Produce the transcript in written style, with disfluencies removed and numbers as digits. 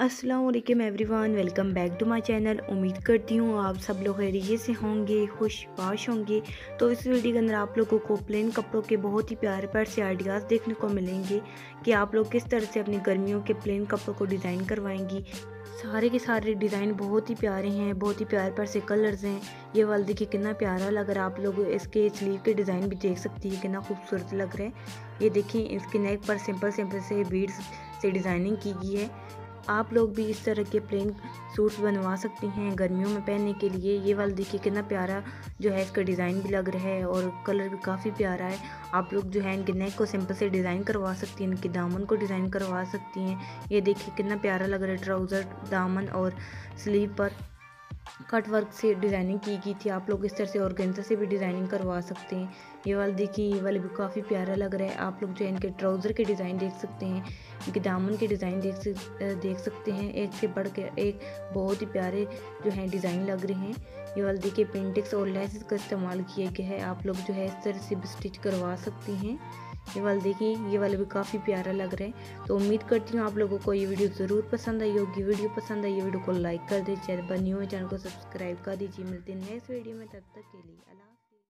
अस्सलाम वालेकुम everyone, welcome back to my channel. उम्मीद करती हूँ आप सब लोग खैरियत से होंगे, खुशपाश होंगे। तो इस वीडियो के अंदर आप लोगों को प्लेन कपड़ों के बहुत ही प्यारे से आइडियाज़ देखने को मिलेंगे कि आप लोग किस तरह से अपनी गर्मियों के प्लेन कपड़ों को डिज़ाइन करवाएंगी। सारे के सारे डिज़ाइन बहुत ही प्यारे हैं, बहुत ही प्यारे से कलर्स हैं। ये वाला देखिए कितना प्यारा लग रहा है। आप लोग इसके स्लीव के डिज़ाइन भी देख सकती है, कितना खूबसूरत लग रहे हैं। ये देखिए इसके नेक पर सिंपल से बीड्स से डिज़ाइनिंग की गई है। आप लोग भी इस तरह के प्लेन सूट्स बनवा सकती हैं गर्मियों में पहनने के लिए। ये वाला देखिए कितना प्यारा जो है इसका डिज़ाइन भी लग रहा है और कलर भी काफ़ी प्यारा है। आप लोग जो है इनके नेक को सिंपल से डिज़ाइन करवा सकती हैं, इनके दामन को डिज़ाइन करवा सकती हैं। ये देखिए कितना प्यारा लग रहा है। ट्राउज़र, दामन और स्लीव पर कट वर्क से डिज़ाइनिंग की गई थी। आप लोग इस तरह से ऑर्गेन्जा से भी डिज़ाइनिंग करवा सकते हैं। ये वाला देखिए, ये वाला भी काफ़ी प्यारा लग रहा है। आप लोग जो है इनके ट्राउज़र के डिज़ाइन देख सकते हैं, इनके दामन के डिज़ाइन देख सकते हैं। एक से बढ़ के एक बहुत ही प्यारे जो है डिज़ाइन लग रहे हैं। ये वाला देखिए पेंटिक्स और लेसेस का इस्तेमाल किया गया है। आप लोग जो है इस तरह से भी स्टिच करवा सकते हैं। ये वाला देखिए, ये वाला भी काफ़ी प्यारा लग रहा है। तो उम्मीद करती हूँ आप लोगों को ये वीडियो ज़रूर पसंद आई होगी। वीडियो पसंद आई, वीडियो को लाइक कर दीजिए। चैनल पर न्यू है, चैनल को सब्सक्राइब कर दीजिए। मिलते हैं नेक्स्ट वीडियो में, तब तक के लिए अल्लाह।